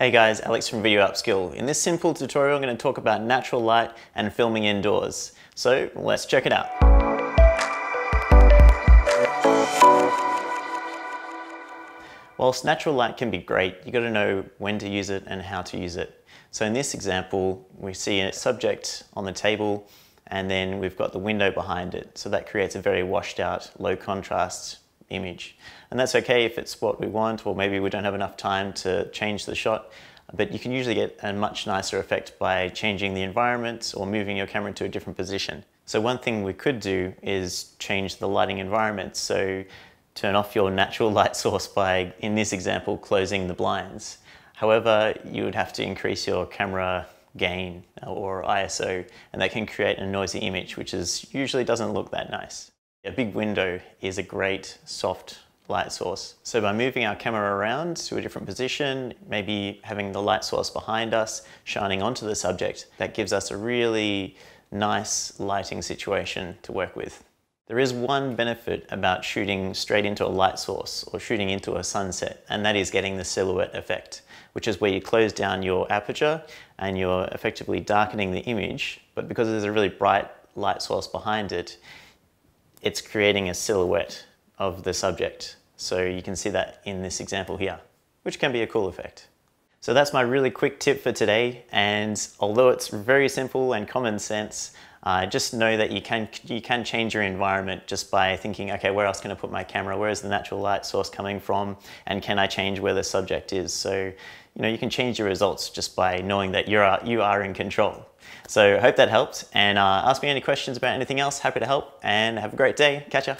Hey guys, Alex from Video Upskill. In this simple tutorial, I'm going to talk about natural light and filming indoors. So let's check it out. Whilst natural light can be great, you got to know when to use it and how to use it. So in this example, we see a subject on the table and then we've got the window behind it. So that creates a very washed out, low contrast image. And that's okay if it's what we want, or maybe we don't have enough time to change the shot, but you can usually get a much nicer effect by changing the environment or moving your camera to a different position. So one thing we could do is change the lighting environment. So turn off your natural light source by, in this example, closing the blinds. However, you would have to increase your camera gain or ISO, and that can create a noisy image, which usually doesn't look that nice. A big window is a great soft light source. So by moving our camera around to a different position, maybe having the light source behind us shining onto the subject, that gives us a really nice lighting situation to work with. There is one benefit about shooting straight into a light source or shooting into a sunset, and that is getting the silhouette effect, which is where you close down your aperture and you're effectively darkening the image, but because there's a really bright light source behind it, it's creating a silhouette of the subject. So you can see that in this example here, which can be a cool effect. So that's my really quick tip for today. And although it's very simple and common sense, just know that you can change your environment just by thinking, okay, where else can I put my camera? Where is the natural light source coming from? And can I change where the subject is? So, you know, you can change your results just by knowing that you are in control. So I hope that helped, and ask me any questions about anything else. Happy to help, and have a great day. Catch ya.